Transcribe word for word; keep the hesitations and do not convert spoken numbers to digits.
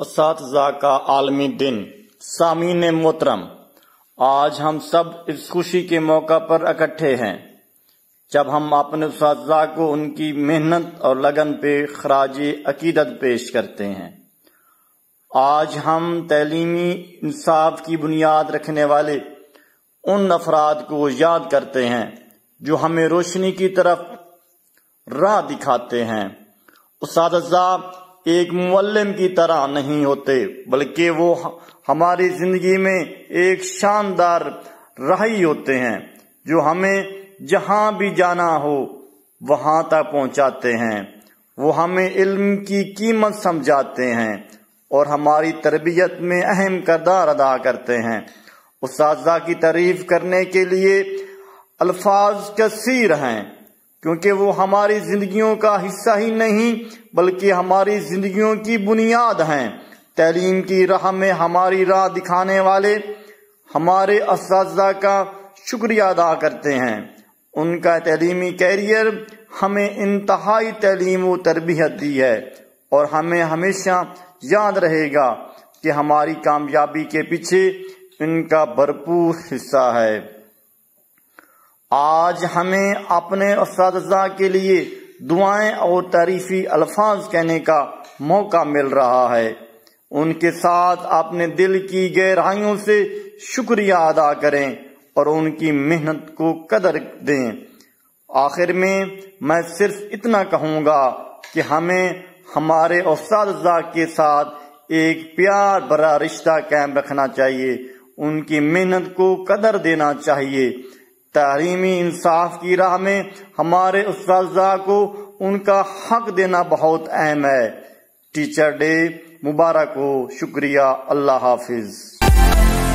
उस्ताद का आलमी दिन। सामीन मोहतरम, आज हम सब इस खुशी के मौका पर इकट्ठे हैं जब हम अपने उस्ताद को उनकी मेहनत और लगन पे खराजे अकीदत पेश करते हैं। आज हम तलीमी इंसाफ की बुनियाद रखने वाले उन अफराद को याद करते हैं जो हमें रोशनी की तरफ राह दिखाते हैं। उस्ताद एक मुअल्लिम की तरह नहीं होते बल्कि वो हमारी जिंदगी में एक शानदार राही होते हैं जो हमें जहां भी जाना हो वहां तक पहुंचाते हैं। वो हमें इल्म की कीमत समझाते हैं और हमारी तरबियत में अहम किरदार अदा करते हैं। उस्तादा की तारीफ करने के लिए अल्फाज कसीर हैं क्योंकि वो हमारी जिंदगियों का हिस्सा ही नहीं बल्कि हमारी जिंदगियों की बुनियाद हैं। तालीम की राह में हमारी राह दिखाने वाले हमारे उस्तादा का शुक्रिया अदा करते हैं। उनका तालीमी कैरियर हमें इंतहाई तालीम व तरबियत दी है और हमें हमेशा याद रहेगा कि हमारी कामयाबी के पीछे इनका भरपूर हिस्सा है। आज हमें अपने उस्तादा के लिए दुआएं और तारीफी अल्फाज कहने का मौका मिल रहा है। उनके साथ अपने दिल की गहराइयों से शुक्रिया अदा करें और उनकी मेहनत को कदर दें। आखिर में मैं सिर्फ इतना कहूँगा कि हमें हमारे उस्तादा के साथ एक प्यार भरा रिश्ता कायम रखना चाहिए, उनकी मेहनत को कदर देना चाहिए। तालीमी इंसाफ की राह में हमारे उस्तादा को उनका हक देना बहुत अहम है। टीचर डे मुबारक हो। शुक्रिया। अल्लाह हाफिज।